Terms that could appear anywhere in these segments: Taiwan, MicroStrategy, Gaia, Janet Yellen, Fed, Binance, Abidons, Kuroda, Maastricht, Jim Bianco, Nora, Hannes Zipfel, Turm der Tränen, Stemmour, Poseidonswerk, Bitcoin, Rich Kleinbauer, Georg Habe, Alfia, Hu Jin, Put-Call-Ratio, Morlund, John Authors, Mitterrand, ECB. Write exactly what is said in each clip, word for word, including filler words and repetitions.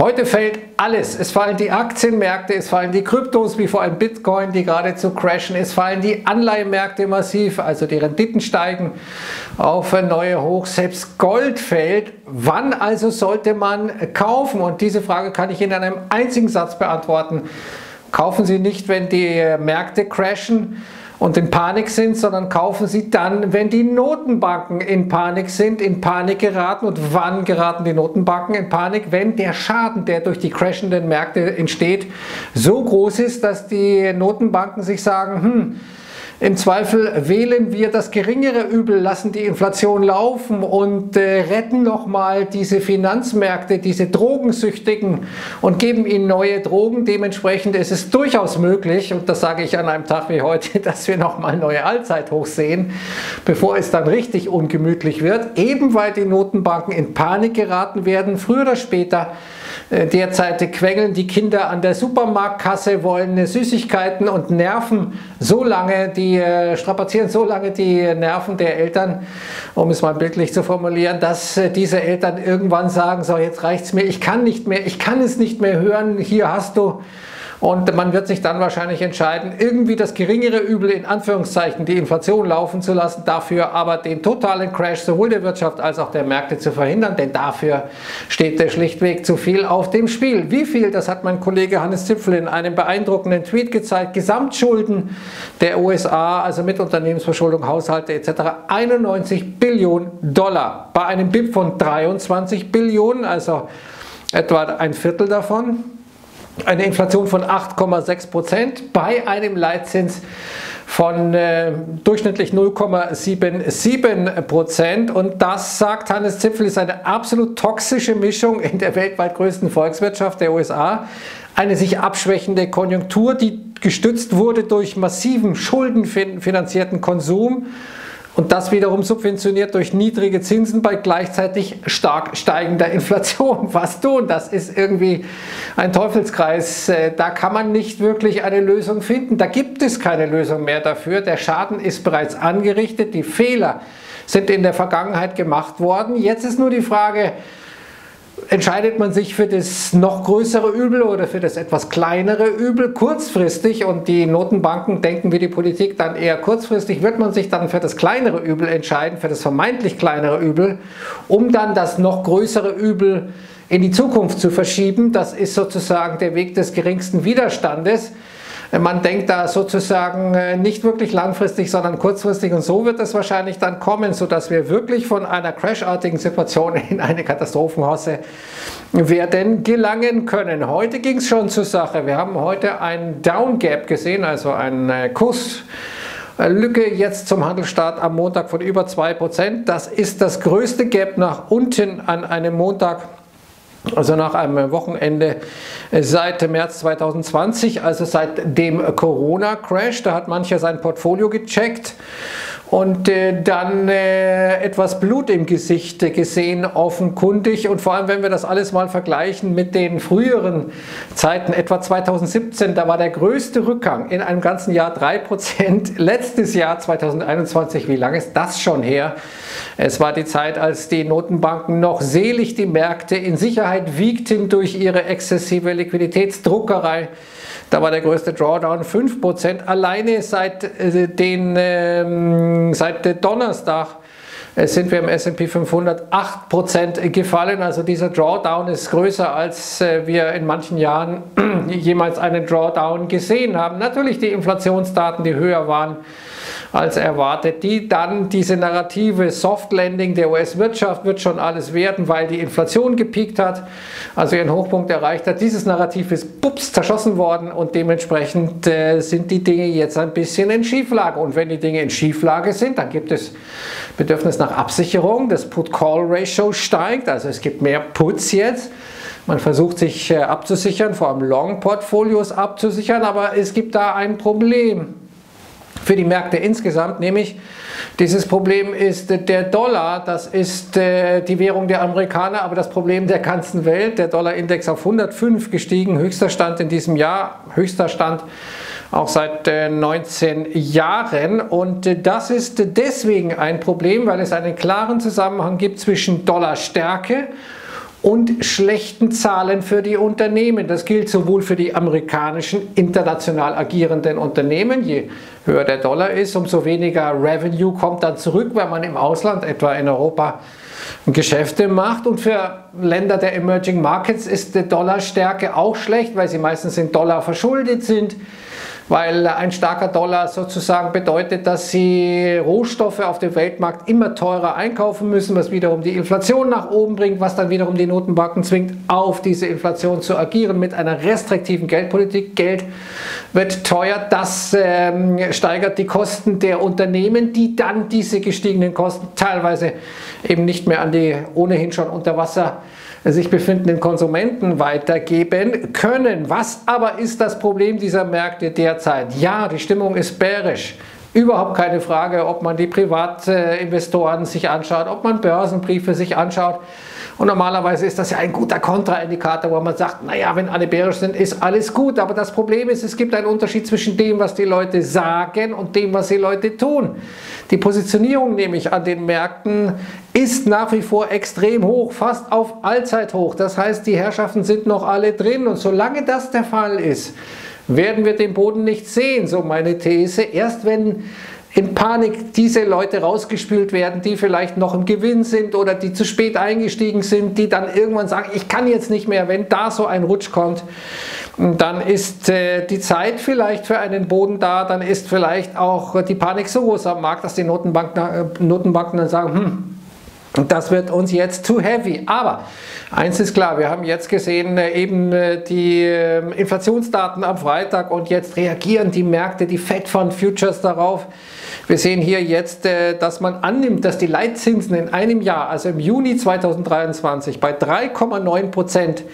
Heute fällt alles. Es fallen die Aktienmärkte, es fallen die Kryptos wie vor allem Bitcoin, die geradezu crashen. Es fallen die Anleihenmärkte massiv, also die Renditen steigen auf neue Hochs. Selbst Gold fällt. Wann also sollte man kaufen? Und diese Frage kann ich in einem einzigen Satz beantworten. Kaufen Sie nicht, wenn die Märkte crashen und in Panik sind, sondern kaufen Sie dann, wenn die Notenbanken in Panik sind, in Panik geraten. Und wann geraten die Notenbanken in Panik? Wenn der Schaden, der durch die crashenden Märkte entsteht, so groß ist, dass die Notenbanken sich sagen, hm, im Zweifel wählen wir das geringere Übel, lassen die Inflation laufen und äh, retten nochmal diese Finanzmärkte, diese Drogensüchtigen und geben ihnen neue Drogen. Dementsprechend ist es durchaus möglich, und das sage ich an einem Tag wie heute, dass wir nochmal neue Allzeithochs sehen, bevor es dann richtig ungemütlich wird, eben weil die Notenbanken in Panik geraten werden, früher oder später. Derzeit quengeln die Kinder an der Supermarktkasse, wollen Süßigkeiten und nerven so lange, die strapazieren so lange die Nerven der Eltern, um es mal bildlich zu formulieren, dass diese Eltern irgendwann sagen, so jetzt reicht's mir, ich kann nicht mehr, ich kann es nicht mehr hören, hier hast du. Und man wird sich dann wahrscheinlich entscheiden, irgendwie das geringere Übel, in Anführungszeichen, die Inflation laufen zu lassen, dafür aber den totalen Crash sowohl der Wirtschaft als auch der Märkte zu verhindern, denn dafür steht schlichtweg zu viel auf dem Spiel. Wie viel, das hat mein Kollege Hannes Zipfel in einem beeindruckenden Tweet gezeigt, Gesamtschulden der U S A, also mit Unternehmensverschuldung, Haushalte et cetera, einundneunzig Billionen Dollar, bei einem B I P von dreiundzwanzig Billionen, also etwa ein Viertel davon. Eine Inflation von acht Komma sechs Prozent bei einem Leitzins von äh, durchschnittlich null Komma sieben sieben Prozent. Und das, sagt Hannes Zipfel, ist eine absolut toxische Mischung in der weltweit größten Volkswirtschaft der U S A. Eine sich abschwächende Konjunktur, die gestützt wurde durch massiven schuldenfinanzierten Konsum. Und das wiederum subventioniert durch niedrige Zinsen bei gleichzeitig stark steigender Inflation. Was tun? Das ist irgendwie ein Teufelskreis. Da kann man nicht wirklich eine Lösung finden. Da gibt es keine Lösung mehr dafür. Der Schaden ist bereits angerichtet. Die Fehler sind in der Vergangenheit gemacht worden. Jetzt ist nur die Frage, entscheidet man sich für das noch größere Übel oder für das etwas kleinere Übel kurzfristig, und die Notenbanken denken wie die Politik dann eher kurzfristig, wird man sich dann für das kleinere Übel entscheiden, für das vermeintlich kleinere Übel, um dann das noch größere Übel in die Zukunft zu verschieben. Das ist sozusagen der Weg des geringsten Widerstandes. Man denkt da sozusagen nicht wirklich langfristig, sondern kurzfristig, und so wird es wahrscheinlich dann kommen, sodass wir wirklich von einer crashartigen Situation in eine Katastrophenhausse werden gelangen können. Heute ging es schon zur Sache. Wir haben heute einen Down Gap gesehen, also einen Kuss. Lücke jetzt zum Handelsstart am Montag von über zwei Prozent. Das ist das größte Gap nach unten an einem Montag, also nach einem Wochenende seit März zweitausendzwanzig, also seit dem Corona-Crash. Da hat mancher sein Portfolio gecheckt und äh, dann äh, etwas Blut im Gesicht gesehen, offenkundig. Und vor allem, wenn wir das alles mal vergleichen mit den früheren Zeiten, etwa zweitausendsiebzehn, da war der größte Rückgang in einem ganzen Jahr drei Prozent. Letztes Jahr zweitausendeinundzwanzig, wie lange ist das schon her? Es war die Zeit, als die Notenbanken noch selig die Märkte in Sicherheit wiegten durch ihre exzessive Liquiditätsdruckerei. Da war der größte Drawdown fünf Prozent alleine seit, den, ähm, seit Donnerstag. Sind wir im S und P fünfhundert acht Prozent gefallen. Also dieser Drawdown ist größer, als wir in manchen Jahren jemals einen Drawdown gesehen haben. Natürlich die Inflationsdaten, die höher waren als erwartet, die dann diese narrative Soft Landing der U S-Wirtschaft wird schon alles werden, weil die Inflation gepiekt hat, also ihren Hochpunkt erreicht hat. Dieses Narrativ ist bups zerschossen worden, und dementsprechend äh, sind die Dinge jetzt ein bisschen in Schieflage. Und wenn die Dinge in Schieflage sind, dann gibt es Bedürfnis nach Absicherung, das Put-Call-Ratio steigt, also es gibt mehr Puts jetzt. Man versucht sich abzusichern, vor allem Long-Portfolios abzusichern, aber es gibt da ein Problem für die Märkte insgesamt, nämlich dieses Problem ist der Dollar. Das ist äh, die Währung der Amerikaner, aber das Problem der ganzen Welt. Der Dollarindex auf hundertfünf gestiegen, höchster Stand in diesem Jahr, höchster Stand auch seit äh, neunzehn Jahren. Und äh, das ist äh, deswegen ein Problem, weil es einen klaren Zusammenhang gibt zwischen Dollarstärke und schlechten Zahlen für die Unternehmen. Das gilt sowohl für die amerikanischen international agierenden Unternehmen. Je höher der Dollar ist, umso weniger Revenue kommt dann zurück, weil man im Ausland, etwa in Europa, Geschäfte macht. Und für Länder der Emerging Markets ist die Dollarstärke auch schlecht, weil sie meistens in Dollar verschuldet sind, weil ein starker Dollar sozusagen bedeutet, dass sie Rohstoffe auf dem Weltmarkt immer teurer einkaufen müssen, was wiederum die Inflation nach oben bringt, was dann wiederum die Notenbanken zwingt, auf diese Inflation zu agieren mit einer restriktiven Geldpolitik. Geld wird teuer, das ähm, steigert die Kosten der Unternehmen, die dann diese gestiegenen Kosten teilweise eben nicht mehr an die ohnehin schon unter Wasser sich befindenden Konsumenten weitergeben können. Was aber ist das Problem dieser Märkte derzeit? Ja, die Stimmung ist bärisch. Überhaupt keine Frage, ob man die Privatinvestoren sich anschaut, ob man Börsenbriefe sich anschaut. Und normalerweise ist das ja ein guter Kontraindikator, wo man sagt, naja, wenn alle bärisch sind, ist alles gut. Aber das Problem ist, es gibt einen Unterschied zwischen dem, was die Leute sagen und dem, was die Leute tun. Die Positionierung nämlich an den Märkten ist nach wie vor extrem hoch, fast auf Allzeithoch. Das heißt, die Herrschaften sind noch alle drin. Und solange das der Fall ist, werden wir den Boden nicht sehen, so meine These. Erst wenn in Panik diese Leute rausgespült werden, die vielleicht noch im Gewinn sind oder die zu spät eingestiegen sind, die dann irgendwann sagen, ich kann jetzt nicht mehr, wenn da so ein Rutsch kommt, dann ist äh, die Zeit vielleicht für einen Boden da, dann ist vielleicht auch die Panik so groß am Markt, dass die Notenbanken, äh, Notenbanken dann sagen, hm, das wird uns jetzt zu heavy. Aber eins ist klar, wir haben jetzt gesehen eben die Inflationsdaten am Freitag und jetzt reagieren die Märkte, die Fed Fund Futures darauf. Wir sehen hier jetzt, dass man annimmt, dass die Leitzinsen in einem Jahr, also im Juni zweitausenddreiundzwanzig, bei drei Komma neun Prozent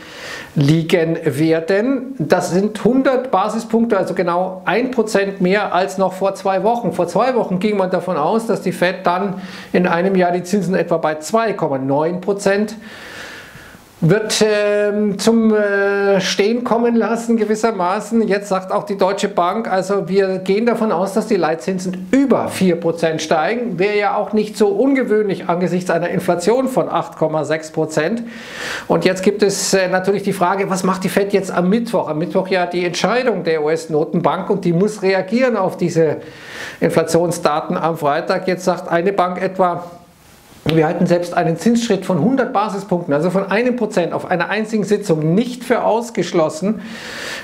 liegen werden. Das sind hundert Basispunkte, also genau ein Prozent mehr als noch vor zwei Wochen. Vor zwei Wochen ging man davon aus, dass die Fed dann in einem Jahr die Zinsen etwa bei bei zwei Komma neun Prozent wird äh, zum äh, Stehen kommen lassen gewissermaßen. Jetzt sagt auch die Deutsche Bank, also wir gehen davon aus, dass die Leitzinsen über vier Prozent steigen. Wäre ja auch nicht so ungewöhnlich angesichts einer Inflation von acht Komma sechs Prozent. Und jetzt gibt es äh, natürlich die Frage, was macht die Fed jetzt am Mittwoch? Am Mittwoch ja die Entscheidung der U S-Notenbank und die muss reagieren auf diese Inflationsdaten am Freitag. Jetzt sagt eine Bank etwa, wir halten selbst einen Zinsschritt von hundert Basispunkten, also von einem Prozent auf einer einzigen Sitzung nicht für ausgeschlossen.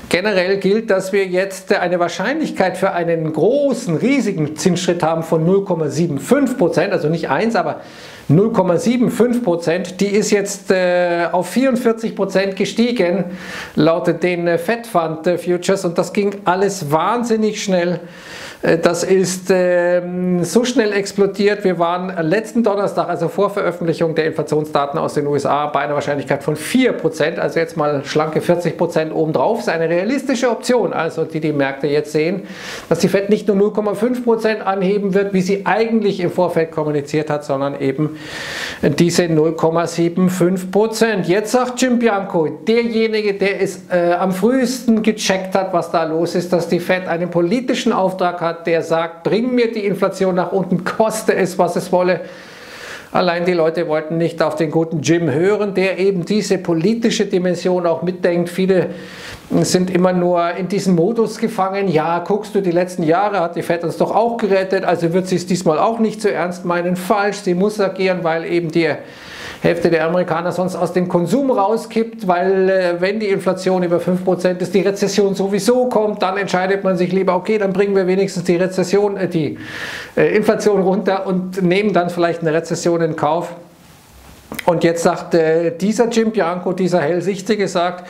Generell gilt, dass wir jetzt eine Wahrscheinlichkeit für einen großen, riesigen Zinsschritt haben von null Komma fünfundsiebzig Prozent, also nicht eins, aber null Komma fünfundsiebzig Prozent, die ist jetzt äh, auf vierundvierzig Prozent gestiegen, laut den äh, Fed Fund äh, Futures, und das ging alles wahnsinnig schnell. Äh, das ist äh, so schnell explodiert. Wir waren letzten Donnerstag, also vor Veröffentlichung der Inflationsdaten aus den U S A, bei einer Wahrscheinlichkeit von vier Prozent, also jetzt mal schlanke vierzig Prozent obendrauf. Das ist eine realistische Option, also die die Märkte jetzt sehen, dass die Fed nicht nur null Komma fünf Prozent anheben wird, wie sie eigentlich im Vorfeld kommuniziert hat, sondern eben diese null Komma fünfundsiebzig Prozent. Jetzt sagt Jim Bianco, derjenige, der es äh, am frühesten gecheckt hat, was da los ist, dass die Fed einen politischen Auftrag hat, der sagt, bring mir die Inflation nach unten, koste es, was es wolle. Allein die Leute wollten nicht auf den guten Jim hören, der eben diese politische Dimension auch mitdenkt. Viele sind immer nur in diesem Modus gefangen. Ja, guckst du, die letzten Jahre hat die Fed uns doch auch gerettet, also wird sie es diesmal auch nicht so ernst meinen. Falsch, sie muss agieren, weil eben die Hälfte der Amerikaner sonst aus dem Konsum rauskippt, weil äh, wenn die Inflation über fünf Prozent ist, die Rezession sowieso kommt, dann entscheidet man sich lieber, okay, dann bringen wir wenigstens die Rezession, äh, die äh, Inflation runter und nehmen dann vielleicht eine Rezession in Kauf. Und jetzt sagt äh, dieser Jim Bianco, dieser Hellsichtige, sagt,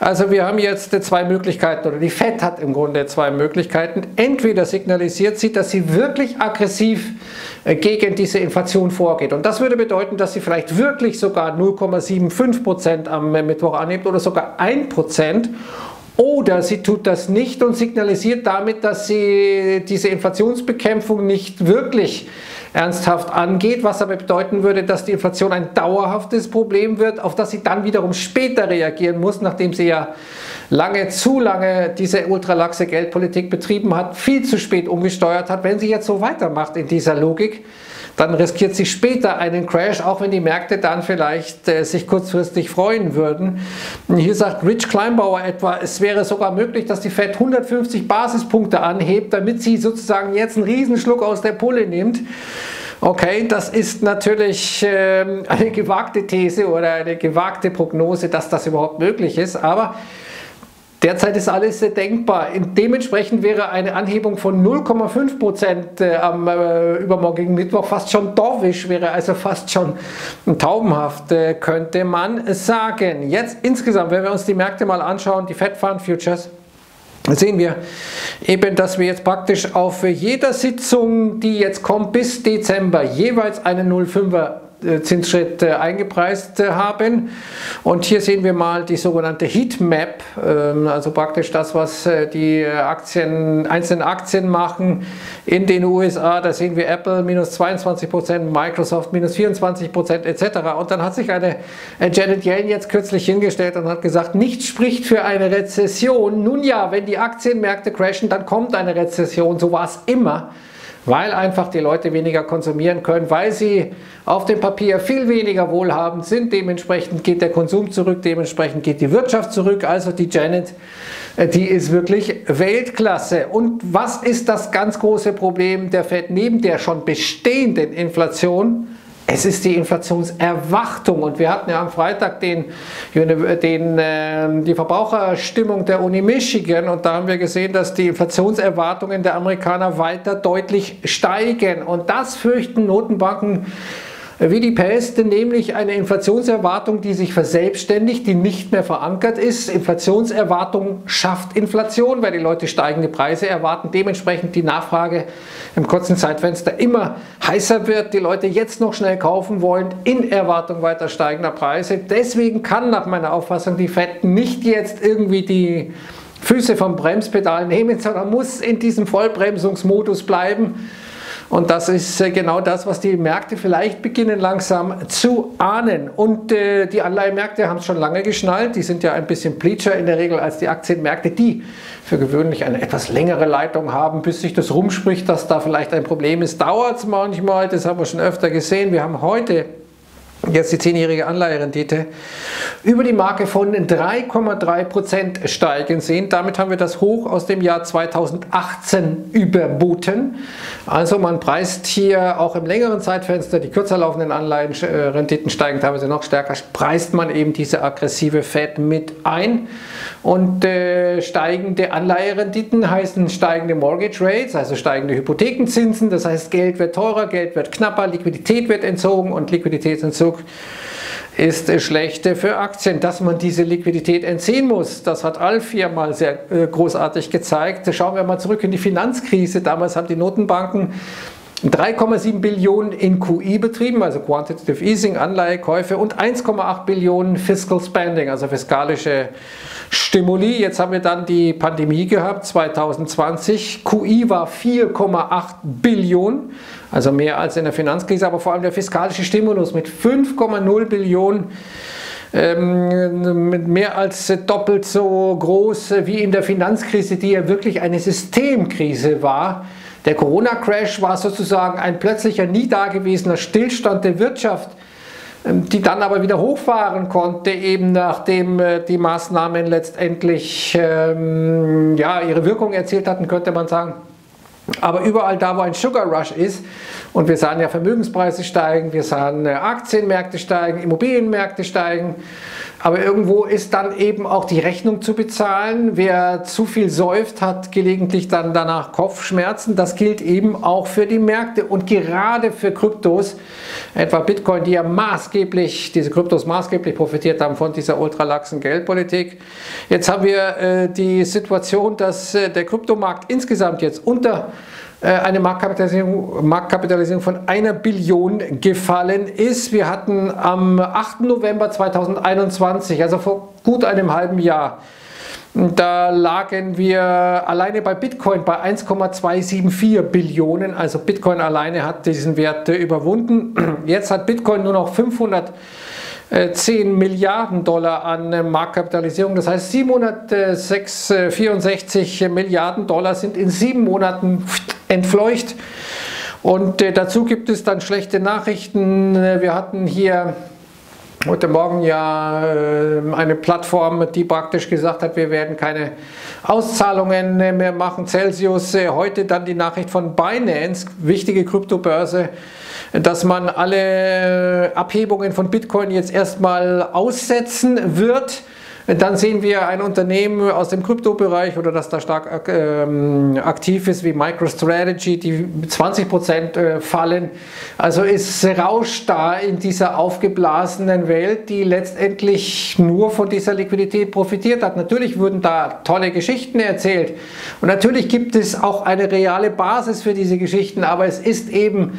also wir haben jetzt äh, zwei Möglichkeiten, oder die Fed hat im Grunde zwei Möglichkeiten. Entweder signalisiert sie, dass sie wirklich aggressiv äh, gegen diese Inflation vorgeht. Und das würde bedeuten, dass sie vielleicht wirklich sogar null Komma fünfundsiebzig Prozent am äh, Mittwoch anhebt oder sogar ein Prozent. Oder sie tut das nicht und signalisiert damit, dass sie diese Inflationsbekämpfung nicht wirklich ernsthaft angeht, was aber bedeuten würde, dass die Inflation ein dauerhaftes Problem wird, auf das sie dann wiederum später reagieren muss, nachdem sie ja lange, zu lange diese ultralaxe Geldpolitik betrieben hat, viel zu spät umgesteuert hat. Wenn sie jetzt so weitermacht in dieser Logik, dann riskiert sich später einen Crash, auch wenn die Märkte dann vielleicht äh, sich kurzfristig freuen würden. Hier sagt Rich Kleinbauer etwa, es wäre sogar möglich, dass die Fed hundertfünfzig Basispunkte anhebt, damit sie sozusagen jetzt einen Riesenschluck aus der Pulle nimmt. Okay, das ist natürlich ähm, eine gewagte These oder eine gewagte Prognose, dass das überhaupt möglich ist, aber derzeit ist alles sehr denkbar. Dementsprechend wäre eine Anhebung von null Komma fünf Prozent am äh, übermorgigen Mittwoch fast schon dovish, wäre also fast schon taubenhaft, äh, könnte man sagen. Jetzt insgesamt, wenn wir uns die Märkte mal anschauen, die Fed Fund Futures, sehen wir eben, dass wir jetzt praktisch auf jeder Sitzung, die jetzt kommt, bis Dezember jeweils einen null Komma fünfer Zinsschritt eingepreist haben. Und hier sehen wir mal die sogenannte Heatmap, also praktisch das, was die Aktien, einzelnen Aktien machen in den U S A. Da sehen wir Apple minus zweiundzwanzig Prozent, Microsoft minus vierundzwanzig Prozent et cetera. Und dann hat sich eine Janet Yellen jetzt kürzlich hingestellt und hat gesagt, nichts spricht für eine Rezession. Nun ja, wenn die Aktienmärkte crashen, dann kommt eine Rezession, so war es immer. Weil einfach die Leute weniger konsumieren können, weil sie auf dem Papier viel weniger wohlhabend sind. Dementsprechend geht der Konsum zurück, dementsprechend geht die Wirtschaft zurück. Also die Janet, die ist wirklich Weltklasse. Und was ist das ganz große Problem der Fed neben der schon bestehenden Inflation? Es ist die Inflationserwartung, und wir hatten ja am Freitag den, den, äh, die Verbraucherstimmung der Uni Michigan, und da haben wir gesehen, dass die Inflationserwartungen der Amerikaner weiter deutlich steigen, und das fürchten Notenbanken wie die Pest, nämlich eine Inflationserwartung, die sich verselbstständigt, die nicht mehr verankert ist. Inflationserwartung schafft Inflation, weil die Leute steigende Preise erwarten, dementsprechend die Nachfrage im kurzen Zeitfenster immer heißer wird, die Leute jetzt noch schnell kaufen wollen, in Erwartung weiter steigender Preise. Deswegen kann nach meiner Auffassung die Fed nicht jetzt irgendwie die Füße vom Bremspedal nehmen, sondern muss in diesem Vollbremsungsmodus bleiben. Und das ist genau das, was die Märkte vielleicht beginnen langsam zu ahnen. Und äh, die Anleihenmärkte haben es schon lange geschnallt. Die sind ja ein bisschen pleatscher in der Regel als die Aktienmärkte, die für gewöhnlich eine etwas längere Leitung haben, bis sich das rumspricht, dass da vielleicht ein Problem ist. Dauert es manchmal, das haben wir schon öfter gesehen. Wir haben heute jetzt die zehnjährige Anleiherendite über die Marke von drei Komma drei Prozent steigen sehen. Damit haben wir das Hoch aus dem Jahr zweitausendachtzehn überboten. Also man preist hier auch im längeren Zeitfenster, die kürzer laufenden Anleihenrenditen steigen teilweise noch stärker, preist man eben diese aggressive Fed mit ein. Und äh, steigende Anleiherenditen heißen steigende Mortgage Rates, also steigende Hypothekenzinsen. Das heißt, Geld wird teurer, Geld wird knapper, Liquidität wird entzogen, und Liquiditätsentzug ist schlecht für Aktien. Dass man diese Liquidität entziehen muss, das hat Alfia mal sehr großartig gezeigt. Schauen wir mal zurück in die Finanzkrise. Damals haben die Notenbanken drei Komma sieben Billionen in Q I betrieben, also Quantitative Easing, Anleihekäufe, und eins Komma acht Billionen Fiscal Spending, also fiskalische Stimuli. Jetzt haben wir dann die Pandemie gehabt, zweitausendzwanzig. Q I war vier Komma acht Billionen, also mehr als in der Finanzkrise, aber vor allem der fiskalische Stimulus mit fünf Komma null Billionen, mit mehr als doppelt so groß wie in der Finanzkrise, die ja wirklich eine Systemkrise war. Der Corona-Crash war sozusagen ein plötzlicher, nie dagewesener Stillstand der Wirtschaft, die dann aber wieder hochfahren konnte, eben nachdem die Maßnahmen letztendlich ähm, ja, ihre Wirkung erzielt hatten, könnte man sagen. Aber überall da, wo ein Sugar Rush ist, und wir sahen ja Vermögenspreise steigen, wir sahen Aktienmärkte steigen, Immobilienmärkte steigen, aber irgendwo ist dann eben auch die Rechnung zu bezahlen. Wer zu viel säuft, hat gelegentlich dann danach Kopfschmerzen. Das gilt eben auch für die Märkte und gerade für Kryptos, etwa Bitcoin, die ja maßgeblich, diese Kryptos maßgeblich profitiert haben von dieser ultralaxen Geldpolitik. Jetzt haben wir äh, die Situation, dass äh, der Kryptomarkt insgesamt jetzt unter eine Marktkapitalisierung, Marktkapitalisierung von einer Billion gefallen ist. Wir hatten am achten November zweitausendeinundzwanzig, also vor gut einem halben Jahr, da lagen wir alleine bei Bitcoin bei eins Komma zwei sieben vier Billionen, also Bitcoin alleine hat diesen Wert überwunden. Jetzt hat Bitcoin nur noch fünfhundertzehn Milliarden Dollar an Marktkapitalisierung, das heißt siebenhundertvierundsechzig Milliarden Dollar sind in sieben Monaten entfleucht. Und äh, dazu gibt es dann schlechte Nachrichten. Wir hatten hier heute Morgen ja äh, eine Plattform, die praktisch gesagt hat, wir werden keine Auszahlungen äh, mehr machen. Celsius, äh, heute dann die Nachricht von Binance, wichtige Kryptobörse, dass man alle Abhebungen von Bitcoin jetzt erstmal aussetzen wird. Dann sehen wir ein Unternehmen aus dem Kryptobereich oder das da stark ähm, aktiv ist wie MicroStrategy, die zwanzig Prozent äh, fallen. Also es rauscht da in dieser aufgeblasenen Welt, die letztendlich nur von dieser Liquidität profitiert hat. Natürlich wurden da tolle Geschichten erzählt und natürlich gibt es auch eine reale Basis für diese Geschichten, aber es ist eben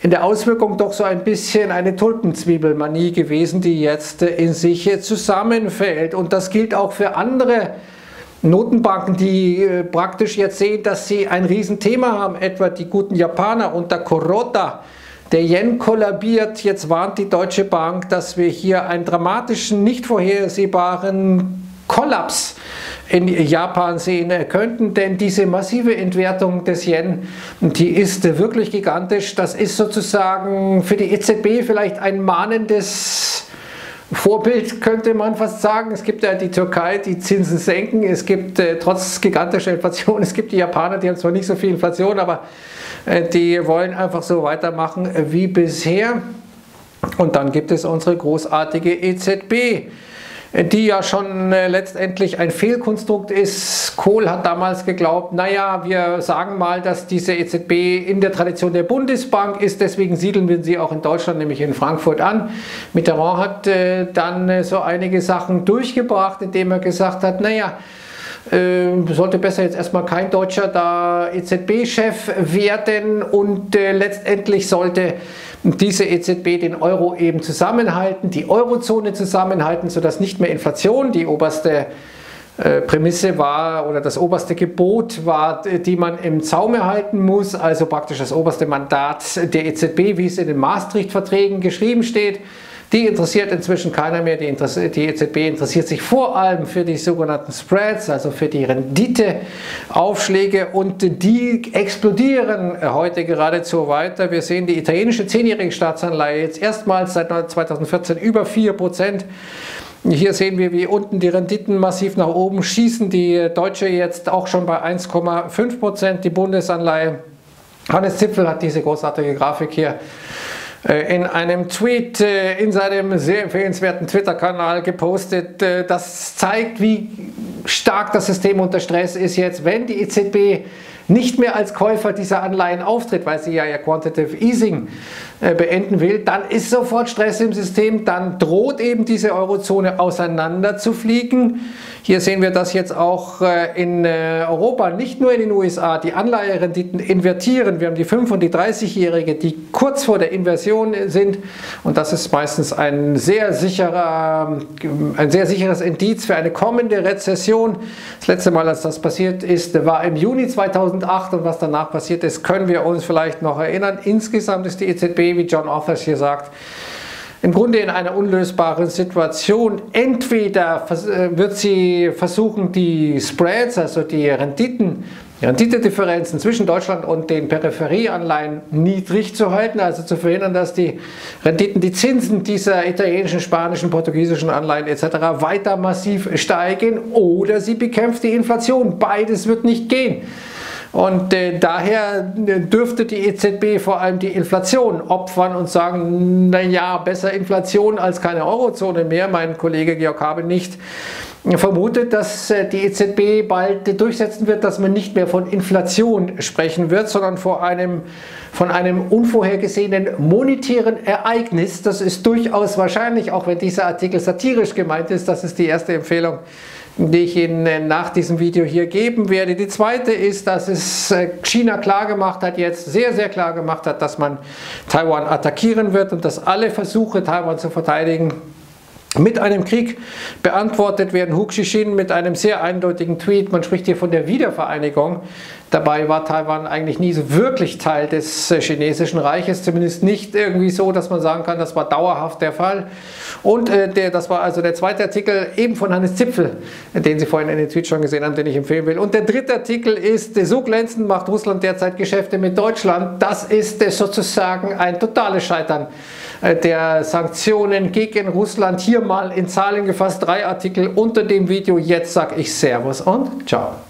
in der Auswirkung doch so ein bisschen eine Tulpenzwiebelmanie gewesen, die jetzt in sich zusammenfällt. Und das gilt auch für andere Notenbanken, die praktisch jetzt sehen, dass sie ein Riesenthema haben, etwa die guten Japaner unter Kuroda. Der Yen kollabiert, jetzt warnt die Deutsche Bank, dass wir hier einen dramatischen, nicht vorhersehbaren Kollaps in Japan sehen könnten, denn diese massive Entwertung des Yen, die ist wirklich gigantisch. Das ist sozusagen für die E Z B vielleicht ein mahnendes Vorbild, könnte man fast sagen. Es gibt ja die Türkei, die Zinsen senken, es gibt äh, trotz gigantischer Inflation, es gibt die Japaner, die haben zwar nicht so viel Inflation, aber äh, die wollen einfach so weitermachen wie bisher. Und dann gibt es unsere großartige E Z B, die ja schon äh, letztendlich ein Fehlkonstrukt ist. Kohl hat damals geglaubt, naja, wir sagen mal, dass diese E Z B in der Tradition der Bundesbank ist, deswegen siedeln wir sie auch in Deutschland, nämlich in Frankfurt an. Mitterrand hat äh, dann äh, so einige Sachen durchgebracht, indem er gesagt hat, naja, äh, sollte besser jetzt erstmal kein Deutscher da E Z B-Chef werden und äh, letztendlich sollte diese E Z B den Euro eben zusammenhalten, die Eurozone zusammenhalten, sodass nicht mehr Inflation die oberste äh, Prämisse war oder das oberste Gebot war, die man im Zaume halten muss, also praktisch das oberste Mandat der E Z B, wie es in den Maastricht-Verträgen geschrieben steht. Die interessiert inzwischen keiner mehr, die, die E Z B interessiert sich vor allem für die sogenannten Spreads, also für die Renditeaufschläge, und die explodieren heute geradezu weiter. Wir sehen die italienische zehnjährige Staatsanleihe jetzt erstmals seit zweitausendvierzehn über vier Prozent. Hier sehen wir, wie unten die Renditen massiv nach oben schießen, die Deutsche jetzt auch schon bei eins Komma fünf Prozent, die Bundesanleihe. Hannes Zipfel hat diese großartige Grafik hier in einem Tweet, in seinem sehr empfehlenswerten Twitter-Kanal gepostet. Das zeigt, wie stark das System unter Stress ist jetzt, wenn die E Z B nicht mehr als Käufer dieser Anleihen auftritt, weil sie ja ihr Quantitative Easing beenden will, dann ist sofort Stress im System, dann droht eben diese Eurozone auseinanderzufliegen. Hier sehen wir das jetzt auch in Europa, nicht nur in den U S A, die Anleiherenditen invertieren. Wir haben die fünf- und die dreißigjährige, die kurz vor der Inversion sind, und das ist meistens ein sehr sicherer, ein sehr sicheres Indiz für eine kommende Rezession. Das letzte Mal, als das passiert ist, war im Juni zweitausendacht, und was danach passiert ist, können wir uns vielleicht noch erinnern. Insgesamt ist die E Z B, wie John Authors hier sagt, im Grunde in einer unlösbaren Situation. Entweder wird sie versuchen, die Spreads, also die Renditen, die Renditedifferenzen zwischen Deutschland und den Peripherieanleihen niedrig zu halten, also zu verhindern, dass die Renditen, die Zinsen dieser italienischen, spanischen, portugiesischen Anleihen et cetera weiter massiv steigen, oder sie bekämpft die Inflation. Beides wird nicht gehen. Und äh, daher dürfte die E Z B vor allem die Inflation opfern und sagen, naja, besser Inflation als keine Eurozone mehr. Mein Kollege Georg Habe nicht vermutet, dass äh, die E Z B bald äh, durchsetzen wird, dass man nicht mehr von Inflation sprechen wird, sondern vor einem, von einem unvorhergesehenen monetären Ereignis. Das ist durchaus wahrscheinlich, auch wenn dieser Artikel satirisch gemeint ist. Das ist die erste Empfehlung, die ich Ihnen nach diesem Video hier geben werde. Die zweite ist, dass es China klar gemacht hat, jetzt sehr, sehr klar gemacht hat, dass man Taiwan attackieren wird und dass alle Versuche, Taiwan zu verteidigen, mit einem Krieg beantwortet werden. Hu Jin mit einem sehr eindeutigen Tweet, man spricht hier von der Wiedervereinigung. Dabei war Taiwan eigentlich nie so wirklich Teil des chinesischen Reiches, zumindest nicht irgendwie so, dass man sagen kann, das war dauerhaft der Fall. Und äh, der, das war also der zweite Artikel, eben von Hannes Zipfel, den Sie vorhin in den Tweets schon gesehen haben, den ich empfehlen will. Und der dritte Artikel ist, so glänzend macht Russland derzeit Geschäfte mit Deutschland. Das ist äh, sozusagen ein totales Scheitern äh, der Sanktionen gegen Russland. Hier mal in Zahlen gefasst, drei Artikel unter dem Video. Jetzt sage ich Servus und Ciao.